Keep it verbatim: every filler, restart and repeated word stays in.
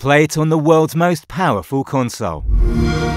Play it on the world's most powerful console.